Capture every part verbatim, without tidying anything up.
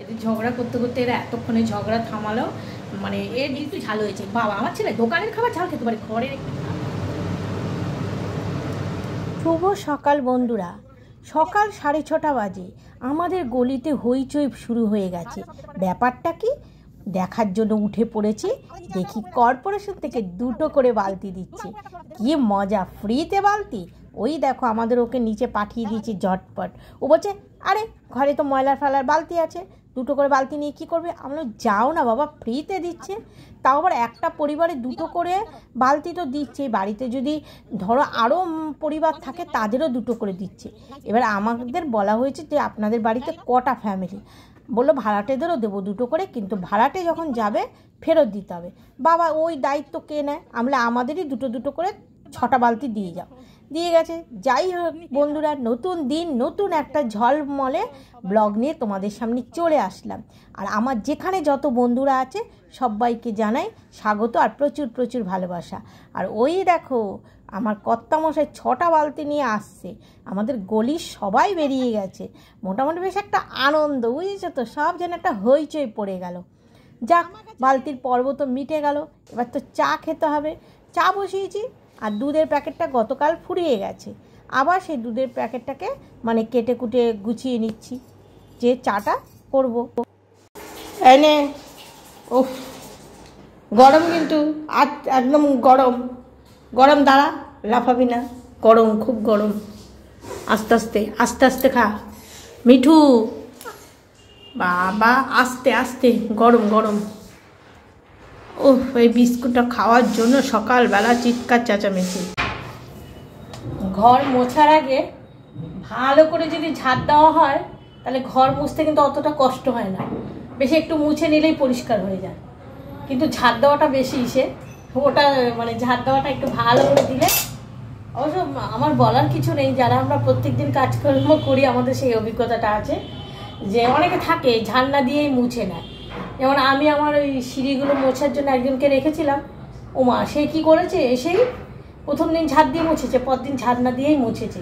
এদের ঝগড়া করতে করতে এরা এতক্ষণে ঝগড়া থামালো। মানে এর একটু ঝাল হয়েছে। বাবা, আমার ছেলে দোকানের খাবার ঝাল খেতে পারে, ঘরের একটু ঝাল। শুভ সকাল বন্ধুরা, সকাল সাড়ে ছটা বাজে। আমাদের গলিতে হইচই শুরু হয়ে গেছে। ব্যাপারটা কি দেখার জন্য উঠে পড়েছি। দেখি কর্পোরেশন থেকে দুটো করে বালতি দিচ্ছে। কি মজা, ফ্রিতে বালতি। ওই দেখো, আমাদের ওকে নিচে পাঠিয়ে দিয়েছি ঝটপট। ও বলছে, আরে ঘরে তো ময়লার ফেলার বালতি আছে, দুটো করে বালতি নিয়ে কী করবে? আমরা যাও না বাবা, ফ্রিতে দিচ্ছে। তাও আবার একটা পরিবারে দুটো করে বালতি তো দিচ্ছে, বাড়িতে যদি ধরো আরও পরিবার থাকে তাদেরও দুটো করে দিচ্ছে। এবার আমাদের বলা হয়েছে যে আপনাদের বাড়িতে কটা ফ্যামিলি, বললো ভাড়াটেদেরও দেবো দুটো করে, কিন্তু ভাড়াটে যখন যাবে ফেরত দিতে হবে। বাবা, ওই দায়িত্ব কে নেয়? আমরা আমাদেরই দুটো দুটো করে ছটা বালতি দিয়ে যাও। দিয়ে গেছে। যাই হোক বন্ধুরা, নতুন দিন নতুন একটা ঝলমলে ব্লগ নিয়ে তোমাদের সামনে চলে আসলাম। আর আমার যেখানে যত বন্ধুরা আছে সবাইকে জানাই স্বাগত আর প্রচুর প্রচুর ভালোবাসা। আর ওই দেখো আমার কর্তামশাই ছটা বালতি নিয়ে আসছে। আমাদের গলির সবাই বেরিয়ে গেছে। মোটামুটি বেশ একটা আনন্দ, বুঝেছো তো, সব যেন একটা হইচই পড়ে গেল। যাক, বালতির পর্ব তো মিটে গেল। এবার তো চা খেতে হবে। চা বসিয়েছি, আর দুধের প্যাকেটটা গতকাল ফুরিয়ে গেছে। আবার সেই দুধের প্যাকেটটাকে মানে কেটে কুটে গুছিয়ে নিচ্ছি যে চাটা করব। এনে ও গরম, কিন্তু আজ একদম গরম গরম। দাঁড়া, লাফাবি না, গরম, খুব গরম। আস্তে আস্তে আস্তে আস্তে খা মিঠু। বাবা, আস্তে আস্তে, গরম গরম। ও, এই বিস্কুটটা খাওয়ার জন্য সকালবেলা চিৎকার চেঁচামেচি। ঘর মোছার আগে ভালো করে যদি ঝাড় দেওয়া হয় তাহলে ঘর মুছতে কিন্তু অতটা কষ্ট হয় না। বেশি একটু মুছে নিলেই পরিষ্কার হয়ে যায়। কিন্তু ঝাড় দেওয়াটা বেশি ইসে, ওটা মানে ঝাড় দেওয়াটা একটু ভালো করে দিলে। অবশ্য আমার বলার কিছু নেই, যারা আমরা প্রত্যেকদিন কাজকর্ম করি আমাদের সেই অভিজ্ঞতাটা আছে যে অনেকে থাকে ঝাড় না দিয়েই মুছে নেয়। যেমন আমি আমার ওই সিঁড়িগুলো মোছার জন্য একজনকে রেখেছিলাম। ওমা, সে কী করেছে, এসেই প্রথম দিন ঝাঁট দিয়ে মুছেছে, পরদিন ঝাঁট না দিয়েই মুছেছে।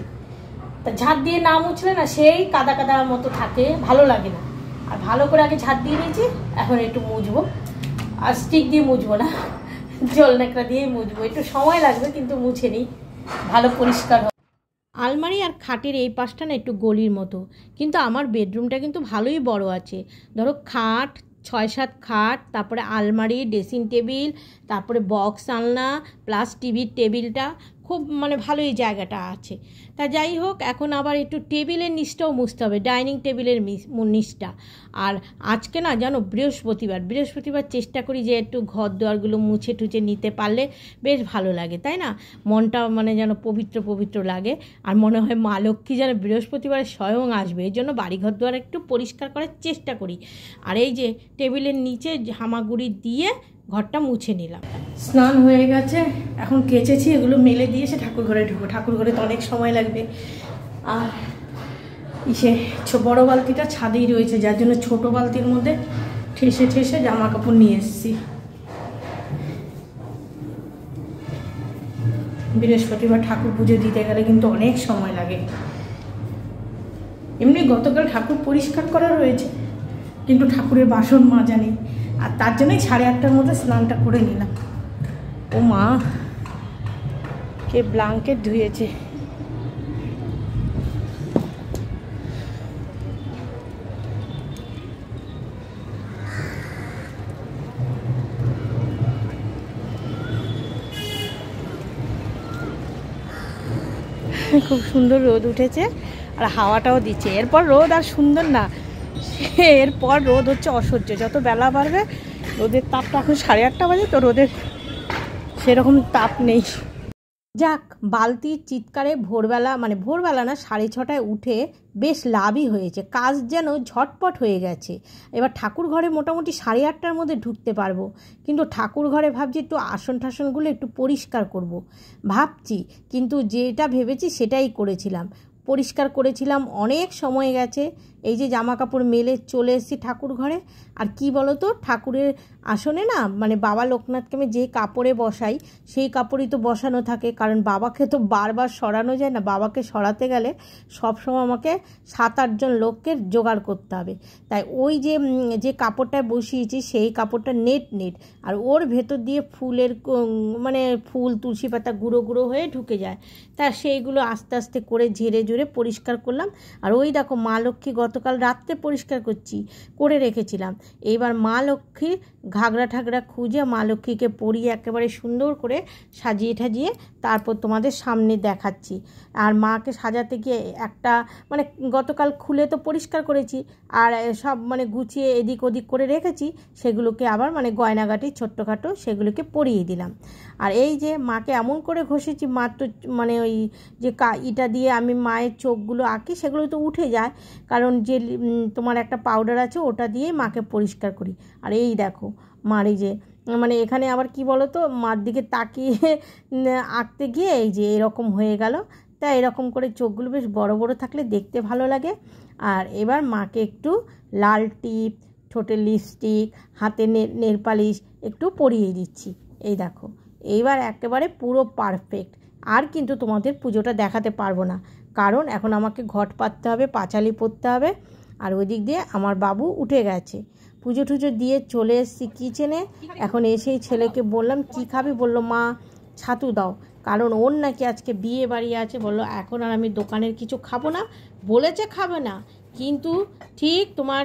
তা ঝাঁট দিয়ে না মুছলে না সেই কাদা কাদা মতো থাকে, ভালো লাগে না। আর ভালো করে আগে ঝাঁট দিয়ে নিয়েছি, এখন একটু মুছবো। আর স্টিক দিয়ে মুছবো না, জল ন্যাকড়া দিয়েই মুছবো। একটু সময় লাগবে কিন্তু মুছে নিই, ভালো পরিষ্কার হবে। আলমারি আর খাটের এই পাশটা না একটু গলির মতো, কিন্তু আমার বেডরুমটা কিন্তু ভালোই বড় আছে। ধরো খাট, ছয় সাত খাট, তারপরে আলমারি, ড্রেসিং টেবিল, তারপরে বক্স আলনা, প্লাস টিভির টেবিলটা, খুব মানে ভালোই জায়গাটা আছে। তা যাই হোক, এখন আবার একটু টেবিলের নিচটাও মুছতে হবে, ডাইনিং টেবিলের নিচটা। আর আজকে না জানো বৃহস্পতিবার, বৃহস্পতিবার চেষ্টা করি যে একটু ঘর দোয়ারগুলো মুছে টুছে নিতে পারলে বেশ ভালো লাগে, তাই না? মনটা মানে যেন পবিত্র পবিত্র লাগে। আর মনে হয় মা লক্ষ্মী যেন বৃহস্পতিবারে স্বয়ং আসবে। এর জন্য বাড়িঘর দোয়ার একটু পরিষ্কার করার চেষ্টা করি। আর এই যে টেবিলের নিচে হামাগুড়ি দিয়ে ঘরটা মুছে নিলাম। স্নান হয়ে গেছে, এখন কেচেছি, এগুলো মেলে দিয়ে এসে ঠাকুর ঘরে ঢুকবো। ঠাকুর ঘরে তো অনেক সময় লাগবে। আর ইসে বড় বালতিটা ছাদেই রয়েছে, যার জন্য ছোট বালতির মধ্যে ঠেসে ঠেসে জামা কাপড় নিয়ে এসেছি। বৃহস্পতিবার ঠাকুর পুজো দিতে গেলে কিন্তু অনেক সময় লাগে। এমনি গতকাল ঠাকুর পরিষ্কার করা রয়েছে, কিন্তু ঠাকুরের বাসন মাজা নেই। আর তার জন্যই সাড়ে আটটার মধ্যে স্নানটা করে নিলাম। ও মা, কে ব্ল্যাঙ্কেট ধুয়েছে। খুব সুন্দর রোদ উঠেছে আর হাওয়াটাও দিচ্ছে। এরপর রোদ আর সুন্দর না, এরপর রোদ হচ্ছে অসহ্য। যত বেলা বাড়বে রোদের তাপটা, এখন সাড়ে আটটা বাজে তো রোদের সেরকম তাপ নেই। যাক, বালতির চিৎকারে ভোরবেলা মানে ভোরবেলা না সাড়ে ছটায় উঠে বেশ লাভই হয়েছে, কাজ যেন ঝটপট হয়ে গেছে। এবার ঠাকুর ঘরে মোটামুটি সাড়ে আটটার মধ্যে ঢুকতে পারবো। কিন্তু ঠাকুর ঘরে ভাবছি একটু আসন ঠাসনগুলো একটু পরিষ্কার করব ভাবছি, কিন্তু যেটা ভেবেছি সেটাই করেছিলাম, পরিষ্কার করেছিলাম। অনেক সময় গেছে, এই যে জামা কাপড় মেলে চলে এসেছি ঠাকুর ঘরে। আর কি বলো তো, ঠাকুরের আসনে না মানে বাবা লোকনাথকে আমি যে কাপড়ে বসাই সেই কাপড়ই তো বসানো থাকে, কারণ বাবাকে তো বারবার সরানো যায় না। বাবাকে সরাতে গেলে সবসময় আমাকে সাত আটজন লোককে জোগাড় করতে হবে। তাই ওই যে যে কাপড়টায় বসিয়েছি সেই কাপড়টা নেট নেট, আর ওর ভেতর দিয়ে ফুলের মানে ফুল তুলসী পাতা গুঁড়ো গুঁড়ো হয়ে ঢুকে যায়। তা সেইগুলো আস্তে আস্তে করে ঝেড়ে ঝুড়ে পরিষ্কার করলাম। আর ওই দেখো মা লক্ষ্মী গতকাল রাত্রে পরিষ্কার করছি করে রেখেছিলাম। এইবার মা লক্ষ্মীর ঘাগড়া ঠাগড়া খুঁজে মা লক্ষ্মীকে পরিয়ে একেবারে সুন্দর করে সাজিয়ে ঠাজিয়ে তারপর তোমাদের সামনে দেখাচ্ছি। আর মাকে সাজাতে গিয়ে একটা মানে গতকাল খুলে তো পরিষ্কার করেছি, আর সব মানে গুছিয়ে এদিক ওদিক করে রেখেছি, সেগুলোকে আবার মানে গয়নাগাটি ছোট্টখাটো সেগুলোকে পরিয়ে দিলাম। আর এই যে মাকে এমন করে ঘষেছি, মা তো মানে ওই যে কা ইটা দিয়ে আমি মায়ের চোখগুলো আঁকি সেগুলো তো উঠে যায়, কারণ যে তোমার একটা পাউডার আছে ওটা দিয়ে মাকে পরিষ্কার করি। আর এই দেখো মার এই যে মানে এখানে আবার কি বলো তো, মার দিকে তাকিয়ে আঁকতে গিয়ে এই যে এরকম হয়ে গেল। তা এরকম করে চোখগুলো বেশ বড় বড় থাকলে দেখতে ভালো লাগে। আর এবার মাকে একটু লাল টিপ, ঠোঁটে লিপস্টিক, হাতে নেল পালিশ একটু পরিয়ে দিচ্ছি। এই দেখো এইবার একেবারে পুরো পারফেক্ট। আর কিন্তু তোমাদের পুজোটা দেখাতে পারবো না, কারণ এখন আমাকে ঘট পাততে হবে, পাঁচালি পরতে হবে। আর ওই দিক দিয়ে আমার বাবু উঠে গেছে। পুজো টুজো দিয়ে চলে এসেছি কিচেনে। এখন এসেই ছেলেকে বললাম কি খাবি, বললো মা ছাতু দাও, কারণ ওর নাকি আজকে বিয়ে বাড়ি আছে। বললো এখন আর আমি দোকানের কিছু খাবো না, বলেছে খাবে না, কিন্তু ঠিক তোমার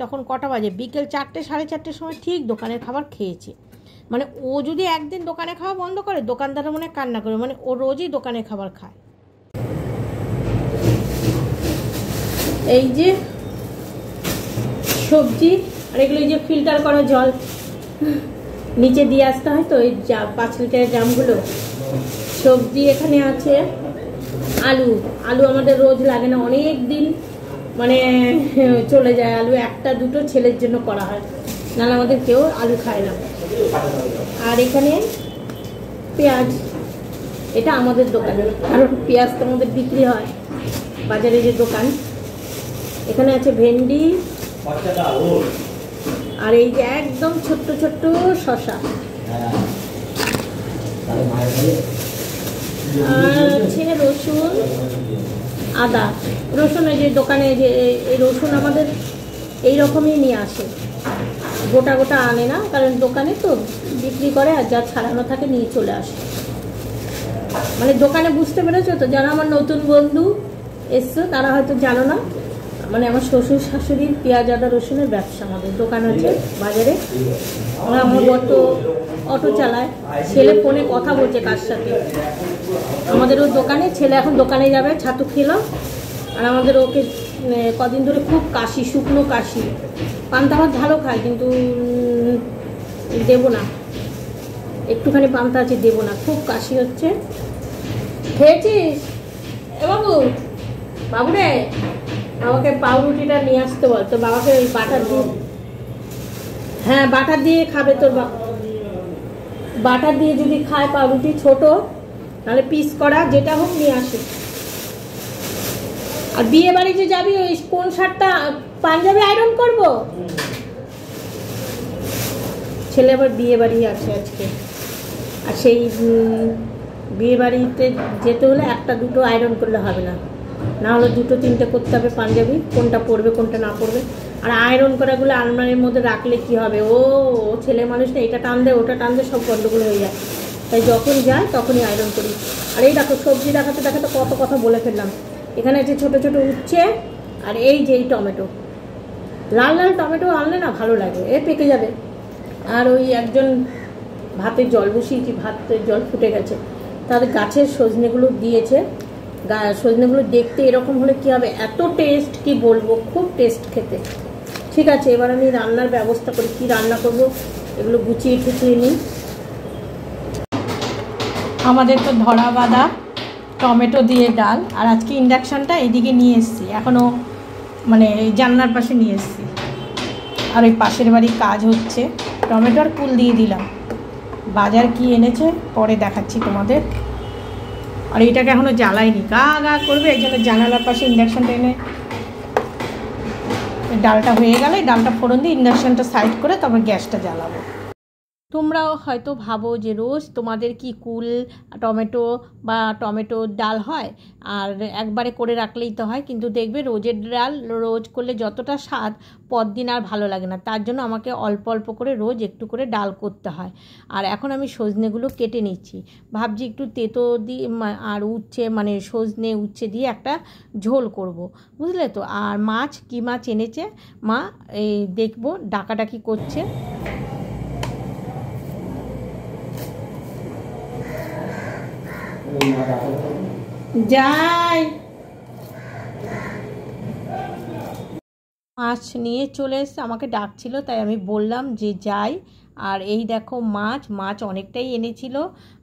তখন কটা বাজে, বিকেল চারটে সাড়ে চারটের সময় ঠিক দোকানের খাবার খেয়েছে। মানে ও যদি একদিন দোকানে খাওয়া বন্ধ করে দোকানদাররা মনে কান্না করে, মানে ও রোজই দোকানে খাবার খায়। এই যে সবজি আর এগুলো যে ফিল্টার করা জল নিচে দিয়ে আসতে হয়, তো এই পাঁচ লিটারের জামগুলো সবজি এখানে আছে। আলু আলু আমাদের রোজ লাগে না, অনেক দিন মানে চলে যায় আলু, একটা দুটো ছেলের জন্য করা হয়, নাহলে আমাদের কেউ আলু খায় না। আর এখানে পেঁয়াজ, এটা আমাদের দোকানে, কারণ পেঁয়াজ তো আমাদের বিক্রি হয় বাজারে যে দোকান। এখানে আছে ভেন্ডি, আর এই যে একদম ছোট্ট ছোট্ট শসা, আর আছে রসুন, আদা। রসুন এই যে দোকানে যে রসুন আমাদের এইরকমই নিয়ে আসে, গোটা গোটা আনে না, কারণ দোকানে তো বিক্রি করে, আর যা ছাড়ানো থাকে নিয়ে চলে আসে। মানে দোকানে বুঝতে পেরেছো তো, যারা আমার নতুন বন্ধু এসছো তারা হয়তো জানো না, মানে আমার শ্বশুর শাশুড়ির পেঁয়াজ আদা রসুনের ব্যবসা, আমাদের দোকান আছে বাজারে। আমরা আমার গত অটো চালায়, ছেলে ফোনে কথা বলছে কার সাথে, আমাদের ওর দোকানে ছেলে এখন দোকানে যাবে, ছাতু খেলো। আর আমাদের ওকে কদিন ধরে খুব কাশি, শুকনো কাশি, পান্তা ভাত ভালো খায় কিন্তু দেবো না, একটুখানি পান্তা আছে দেবো না, খুব কাশি হচ্ছে। খেয়েছিস এ বাবু, বাবু রে আমাকে পাউরুটিটা নিয়ে আসতে বল তো, বাবাকে ওই বাটার দিয়ে, হ্যাঁ বাটার দিয়ে খাবে তোর বাবা, বাটার দিয়ে যদি খায় পাউরুটি ছোট, নাহলে পিস করা যেটা হোক নিয়ে আসি। আর বিয়ে বাড়ি যে যাবি ওই কোন শার্টটা, পাঞ্জাবি আয়রন করবো, ছেলে আবার বিয়ে বাড়ি আছে আজকে, আর সেই বিয়ে বাড়িতে যেতে হলে একটা দুটো আয়রন করলে হবে না, না হলে দুটো তিনটে করতে হবে পাঞ্জাবি, কোনটা পরবে কোনটা না পরবে। আর আয়রন করাগুলো আলমারির মধ্যে রাখলে কি হবে, ও ছেলে মানুষ না, এটা টান দেয় ওটা টান দেয়, সব গন্ডগোল হয়ে যায়, তাই যখন যায় তখনই আয়রন করি। আর এই দেখো সবজি দেখাতে দেখাতে কত কথা বলে ফেললাম। এখানে আছে ছোটো ছোটো উচ্ছে, আর এই যে এই টমেটো, লাল লাল টমেটো আনলে না ভালো লাগে, এ পেকে যাবে। আর ওই একজন ভাতের জল বসিয়েছি, ভাতের জল ফুটে গেছে, তার গাছের সজনেগুলো দিয়েছে, গা সজনেগুলো দেখতে এরকম হলে কি হবে, এত টেস্ট কি বলবো, খুব টেস্ট খেতে। ঠিক আছে এবার আমি রান্নার ব্যবস্থা করি, কি রান্না করব এগুলো গুছিয়ে খুঁচিয়ে নিই। আমাদের তো ধরা বাঁধা টমেটো দিয়ে ডাল। আর আজকে ইন্ডাকশানটা এদিকে নিয়ে এসেছি, এখনও মানে জানলার পাশে নিয়ে এসেছি, আর ওই পাশের বাড়ির কাজ হচ্ছে, টমেটোর কুল দিয়ে দিলাম। বাজার কি এনেছে পরে দেখাচ্ছি তোমাদের। আর এটাকে এখনও জ্বালাইনি, গা গা করবে, এই জন্য জানালার পাশে ইন্ডাকশানটা এনে डालटा हो गए डालटा फोड़न दिए इंडक्शनटा साइड करे तब गैसटा जालाबो। তোমরা হয়তো ভাবো যে রোজ তোমাদের কি কুল টমেটো বা টমেটো ডাল হয় আর একবারে করে রাখলেই তো হয়, কিন্তু দেখবে রোজের ডাল রোজ করলে যতটা স্বাদ পরদিন আর ভালো লাগে না। তার জন্য আমাকে অল্প অল্প করে রোজ একটু করে ডাল করতে হয়। আর এখন আমি সজনেগুলো কেটে নিচ্ছি, ভাবছি একটু তেঁতো দিয়ে আর উচ্ছে মানে সজনে উচ্ছে দিয়ে একটা ঝোল করব, বুঝলে তো। আর মাছ কি মাছ এনেছে মা, এই দেখবো ডাকাডাকি করছে। মাছ নিয়ে চলে এসে আমাকে ডাকছিল, তাই আমি বললাম যে যাই। আর এই দেখো মাছ মাছ অনেকটাই এনেছিল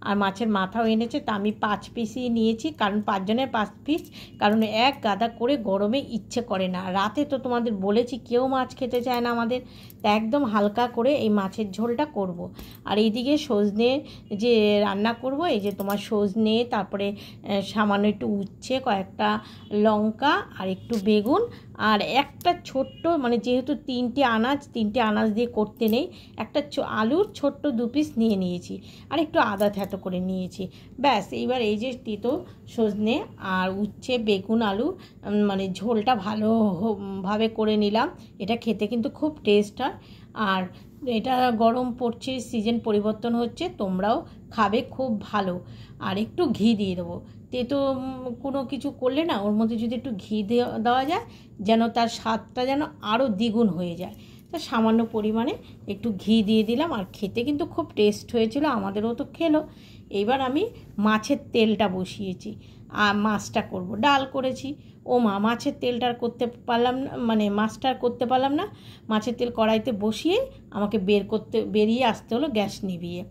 আর মাছের মাথাও এনেছে, তা আমি পাঁচ পিসই নিয়েছি, কারণ পাঁচজনের পাঁচ পিস, কারণ এক গাদা করে গরমে ইচ্ছে করে না। রাতে তো তোমাদের বলেছি কেউ মাছ খেতে চায় না আমাদের, তা একদম হালকা করে এই মাছের ঝোলটা করব। আর এইদিকে সজনে যে রান্না করব, এই যে তোমার সজনে, তারপরে সামান্য একটু উচ্ছে, কয়েকটা লঙ্কা আর একটু বেগুন আর একটা ছোট্ট মানে যেহেতু তিনটে আনাজ তিনটে আনাজ দিয়ে করতে নেই, একটা আলুর ছোট্ট দু পিস নিয়ে নিয়েছি আর একটু আদা থেঁতো করে নিয়েছি, ব্যাস। এইবার এই যে তেঁতো সজনে আর উচ্ছে বেগুন আলু মানে ঝোলটা ভালোভাবে করে নিলাম, এটা খেতে কিন্তু খুব টেস্ট হয়। আর এটা গরম পড়ছে, সিজন পরিবর্তন হচ্ছে, তোমরাও খাবে খুব ভালো। আর একটু ঘি দিয়ে দেবো, তেঁতো কোনো কিছু করলে না ওর মধ্যে যদি একটু ঘি দেওয়া যায় যেন তার স্বাদটা যেন আরও দ্বিগুণ হয়ে যায়, তা সামান্য পরিমাণে একটু ঘি দিয়ে দিলাম। আর খেতে কিন্তু খুব টেস্ট হয়েছিল, আমাদেরও তো খেলো। এইবার আমি মাছের তেলটা বসিয়েছি আর মাছটা করব, ডাল করেছি ও মা, মাছের তেলটা করতে পারলাম না মানে মাছটা করতে পারলাম না, মাছের তেল কড়াইতে বসিয়ে আমাকে বের করতে বেরিয়ে আসতে হলো গ্যাস নিভিয়ে।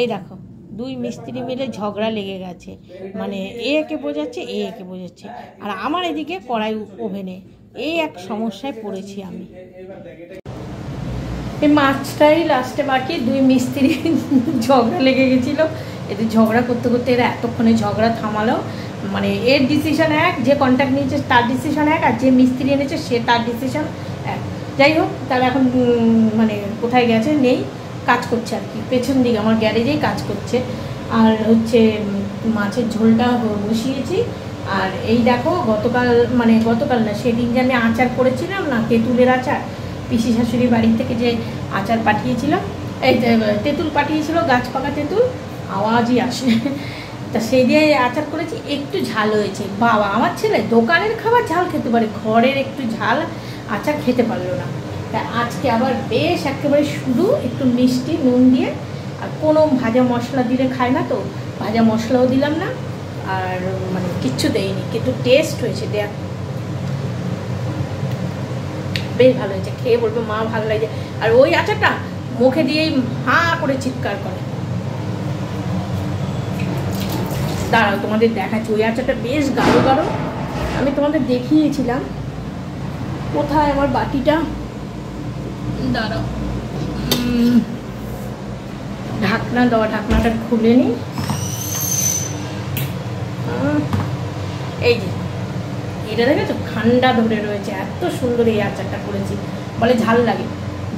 এই দেখো দুই মিস্ত্রি মিলে ঝগড়া লেগে গেছে, মানে এ একে বোঝাচ্ছে এ একে বোঝাচ্ছে, আর আমার এদিকে কড়াই ওভেনে, এই এক সমস্যায় পড়েছি আমি। এই মাছটাই লাস্টে বাকি, দুই মিস্ত্রি ঝগড়া লেগে গেছিলো, এদের ঝগড়া করতে করতে এরা এতক্ষণে ঝগড়া থামালো। মানে এর ডিসিশন এক, যে কন্ট্রাক্ট নিয়েছে তার ডিসিশন এক, আর যে মিস্ত্রি এনেছে সে তার ডিসিশন এক। যাই হোক, তাহলে এখন মানে কোথায় গেছে নেই, কাজ করছে আর কি, পেছন দিকে আমার গ্যারেজেই কাজ করছে। আর হচ্ছে মাছের ঝোলটা বসিয়েছি। আর এই দেখো গতকাল মানে গতকাল না সেদিন যে আমি আচার করেছিলাম না, তেঁতুলের আচার, পিসি শাশুড়ি বাড়ি থেকে যে আচার পাঠিয়েছিলাম, এই তেঁতুল পাঠিয়েছিল, গাছ পাকা তেঁতুল আওয়াজই আসে, তা সেই দিয়ে আচার করেছি, একটু ঝাল হয়েছে। বাবা, আমার ছেলে দোকানের খাবার ঝাল খেতে পারে, ঘরের একটু ঝাল আচার খেতে পারলো না। তা আজকে আবার বেশ একেবারে শুধু একটু মিষ্টি নুন দিয়ে, আর কোনো ভাজা মশলা দিলে খায় না, তো ভাজা মশলাও দিলাম না আর মানে কিচ্ছু দেয়নি, কিন্তু টেস্ট হয়েছে, দেখ বেশ ভালো হয়েছে, খেয়ে বলবে মা ভালো লাগছে। আর ওই আচারটা মুখে দিয়েই হা করে চিৎকার করে, দাঁড়াও তোমাদের দেখাচ্ছি। ওই আচারটা বেশ গাঢ় গাঢ়, আমি তোমাদের দেখিয়েছিলাম, কোথায় আমার বাটিটা, দাঁড়াও ঢাকনা দেওয়া, ঢাকনাটা খুলে নিই। এই যে এটা দেখেছো, ঠান্ডা ধরে রয়েছে, এত সুন্দর এই আচারটা করেছি, বলে ঝাল লাগে,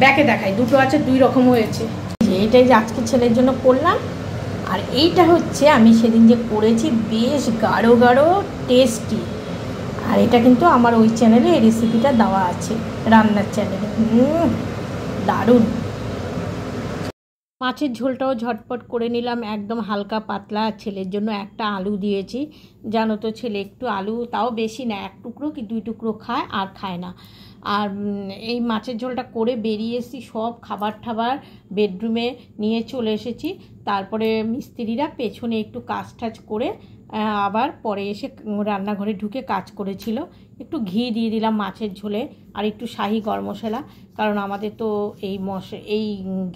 ব্যাকে দেখাই দুটো আচার দুই রকম হয়েছে। এইটাই যে আজকে ছেলের জন্য করলাম। আর এইটা হচ্ছে আমি সেদিন যে করেছি, বেশ গাঢ় গাঢ় টেস্টি। আর এটা কিন্তু আমার ওই চ্যানেলে এই রেসিপিটা দেওয়া আছে, রান্নার চ্যানেলে, দারুণ। মাছের ঝোলটাও ঝটপট করে নিলাম, একদম হালকা পাতলা। ছেলের জন্য একটা আলু দিয়েছি, জানো তো ছেলে একটু আলু, তাও বেশি না, এক টুকরো কি দুই টুকরো খায় আর খায় না। আর এই মাছের ঝোলটা করে বেরিয়ে এসেছি, সব খাবার ঠাবার বেডরুমে নিয়ে চলে এসেছি। তারপরে মিস্ত্রিরা পেছনে একটু কাজ টাজ করে আবার পরে এসে রান্নাঘরে ঢুকে কাজ করেছিল। একটু ঘি দিয়ে দিলাম মাছের ঝোলে আর একটু শাহি গরম মশলা, কারণ আমাদের তো এই মশ এই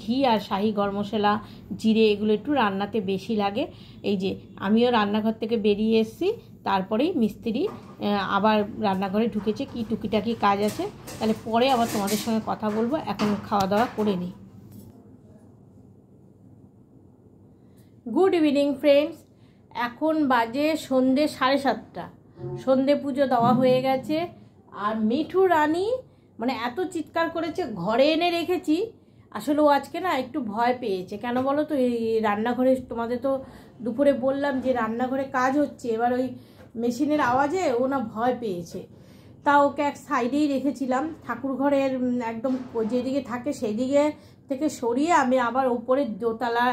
ঘি আর শাহি গরম মশলা জিরে এগুলো একটু রান্নাতে বেশি লাগে। এই যে আমিও রান্নাঘর থেকে বেরিয়ে এসেছি, তারপরেই মিস্ত্রি আবার রান্নাঘরে ঢুকেছে, কি টুকিটাকি কাজ আছে, তাহলে পরে আবার তোমাদের সঙ্গে কথা বলবো, এখন খাওয়া দাওয়া করে নিই। গুড ইভিনিং ফ্রেন্ডস, এখন বাজে সন্ধ্যে সাড়ে সাতটা, সন্ধ্যে পুজো দেওয়া হয়ে গেছে। আর মিঠু রানী मैं एत चित्कार घरे एने रेखेছি আসলে ও আজকে না একটু ভয় পেয়েছে কেন বলো তো এই রান্নাঘরে তোমাদের তো দুপুরে বললাম যে রান্নাঘরে কাজ হচ্ছে এবার ওই মেশিনের আওয়াজে ও না ভয় পেয়েছে তা ওকে এক সাইডেই রেখেছিলাম ঠাকুর ঘরের একদম যেদিকে থাকে সেদিকে থেকে সরিয়ে আমি আবার উপরে দোতলা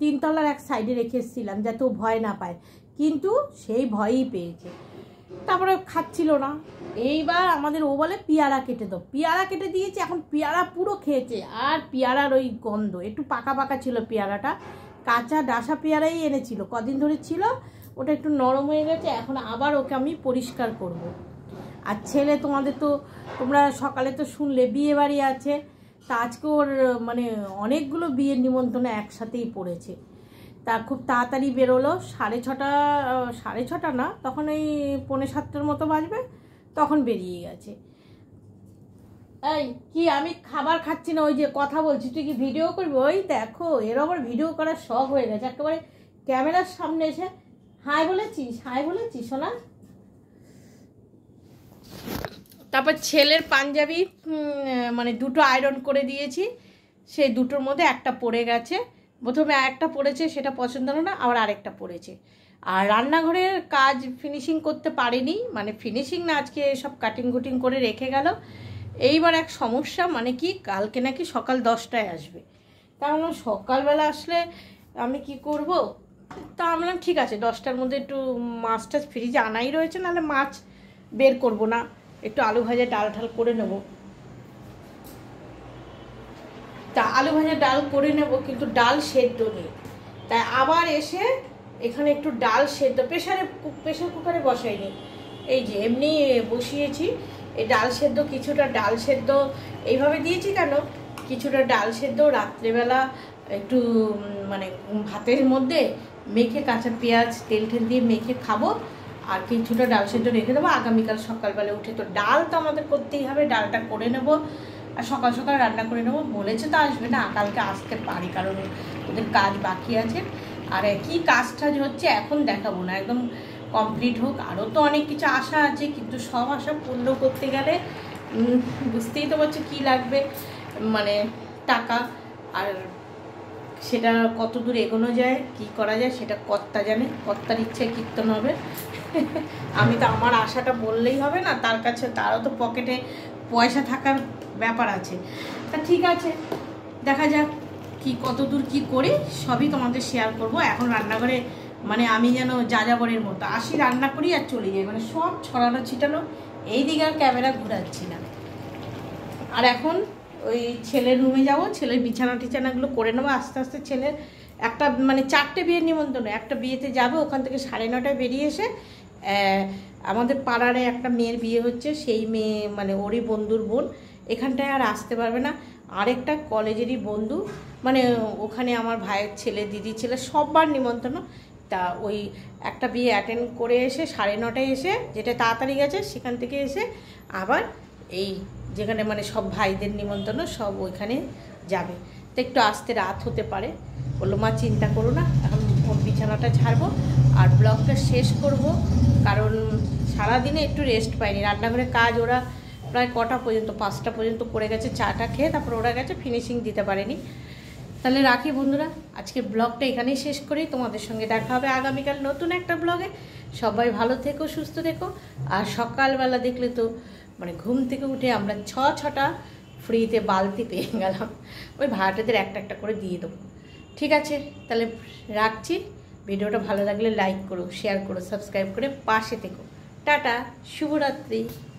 তিনতলার এক সাইডে রেখেছিলাম যাতে ও ভয় না পায় কিন্তু সেই ভয়ই পেয়েছে তারপরে খাচ্ছিল না এইবার আমাদের ও বলে পেয়ারা কেটে দাও পেয়ারা কেটে দিয়েছি এখন পেয়ারা পুরো খেয়েছে আর পেয়ারার ওই গন্ধ একটু পাকা পাকা ছিল পেয়ারাটা কাঁচা ডাসা পেয়ারাই এনেছিল কদিন ধরে ছিল ওটা একটু নরম হয়ে গেছে এখন আবার ওকে আমি পরিষ্কার করব। আর ছেলে তোমাদের তো তোমরা সকালে তো শুনলে বিয়ে বাড়ি আছে তা আজকে ওর মানে অনেকগুলো বিয়ের নিমন্ত্রণে একসাথেই পড়েছে তা খুব তাড়াতাড়ি বেরোলো সাড়ে ছটা সাড়ে ছটা না তখন ওই পৌনে সাতটার মতো বাজবে তখন বেরিয়ে গেছে। এই কি আমি খাবার খাচ্ছি না ওই যে কথা বলছি তুই কি ভিডিও করবি ওই দেখো এর আবার ভিডিও করার শখ হয়ে গেছে একেবারে ক্যামেরার সামনে এসে হাই বলেছিস হাই বলেছিস শোনা। তারপর ছেলের পাঞ্জাবি মানে দুটো আয়রন করে দিয়েছি সেই দুটোর মধ্যে একটা পড়ে গেছে প্রথমে একটা পড়েছে সেটা পছন্দ হলো না আবার আরেকটা পড়েছে আর রান্নাঘরের কাজ ফিনিশিং করতে পারিনি মানে ফিনিশিং না আজকে সব কাটিং কুটিং করে রেখে গেল এইবার এক সমস্যা মানে কি কালকে নাকি সকাল দশটায় আসবে কারণ সকালবেলা আসলে আমি কি করব। তা আমরা ঠিক আছে দশটার মধ্যে একটু মাছ টাছ ফ্রিজে আনাই রয়েছে নাহলে মাছ বের করব না একটু আলু ভাজা ডাল ঢাল করে নেব তা আলু ভাজা ডাল করে নেব কিন্তু ডাল সেদ্ধ নেই তাই আবার এসে এখানে একটু ডাল সেদ্ধ প্রেশারে প্রেশার কুকারে বসাইনি এই যে এমনি বসিয়েছি এই ডাল সেদ্ধ কিছুটা ডাল সেদ্ধ এইভাবে দিয়েছি কেন কিছুটা ডাল সেদ্ধ রাত্রেবেলা একটু মানে ভাতের মধ্যে মেখে কাঁচা পেঁয়াজ তেল ঠেল দিয়ে মেখে খাবো আর কিছুটা ডাল সেদ্ধ রেখে দেবো আগামীকাল সকালবেলা উঠে তো ডাল তো আমাদের করতেই হবে ডালটা করে নেব আর সকাল সকাল রান্না করে নেবো বলেছে তো আসবে না কালকে আসতে পারি কারণ ওদের কাজ বাকি আছে আর কি কাজ টাজ হচ্ছে এখন দেখাবো না একদম কমপ্লিট হোক আরও তো অনেক কিছু আশা আছে কিন্তু সব আশা পূর্ণ করতে গেলে বুঝতেই তো পারছো কী লাগবে মানে টাকা আর সেটা কত দূর এগোনো যায় কি করা যায় সেটা কর্তা জানে কর্তার ইচ্ছায় কীর্তন হবে আমি তো আমার আশাটা বললেই হবে না তার কাছে তারও তো পকেটে পয়সা থাকার ব্যাপার আছে তা ঠিক আছে দেখা যাক কি কত দূর কী করি সবই তোমাদের শেয়ার করব। এখন রান্নাঘরে মানে আমি যেন যাযাবরের মতো আসি রান্না করি আর চলে যাই মানে সব ছড়ানো ছিটানো এই দিকে আর ক্যামেরা ঘুরাচ্ছি না আর এখন ওই ছেলের রুমে যাব ছেলের বিছানা টিছানাগুলো করে নেবো আস্তে আস্তে ছেলের একটা মানে চারটে বিয়ের নিমন্ত্রণ একটা বিয়েতে যাবে ওখান থেকে সাড়ে নটায় বেরিয়ে এসে আমাদের পাড়ারে একটা মেয়ের বিয়ে হচ্ছে সেই মেয়ে মানে ওরই বন্ধুর বোন এখানটায় আর আসতে পারবে না আরেকটা কলেজেরই বন্ধু মানে ওখানে আমার ভাইয়ের ছেলে দিদি ছেলে সববার নিমন্ত্রণ তা ওই একটা বিয়ে অ্যাটেন্ড করে এসে সাড়ে নটায় এসে যেটা তাড়াতাড়ি গেছে সেখান থেকে এসে আবার এই যেখানে মানে সব ভাইদের নিমন্ত্রণ সব ওইখানে যাবে তো একটু আসতে রাত হতে পারে বললো মা চিন্তা করো না এখন বিছানাটা ছাড়বো আর ব্লগটা শেষ করব কারণ সারাদিনে একটু রেস্ট পাইনি রান্নাঘরে কাজ ওরা প্রায় কটা পর্যন্ত পাঁচটা পর্যন্ত করে গেছে চাটা খেয়ে তারপর ওরা গেছে ফিনিশিং দিতে পারেনি তাহলে রাখি বন্ধুরা আজকে ব্লগটা এখানেই শেষ করি তোমাদের সঙ্গে দেখা হবে আগামীকাল নতুন একটা ব্লগে সবাই ভালো থেকো সুস্থ থেকো আর সকালবেলা দেখলে তো মানে ঘুম থেকে উঠে আমরা ছ ছটা ফ্রিতে বালতি পেয়ে গেলাম ওই ভাড়াটাদের একটা একটা করে দিয়ে দেবো ঠিক আছে তাহলে রাখছি ভিডিওটা ভালো লাগলে লাইক করো শেয়ার করো সাবস্ক্রাইব করে পাশে থেকো টাটা শুভরাত্রি।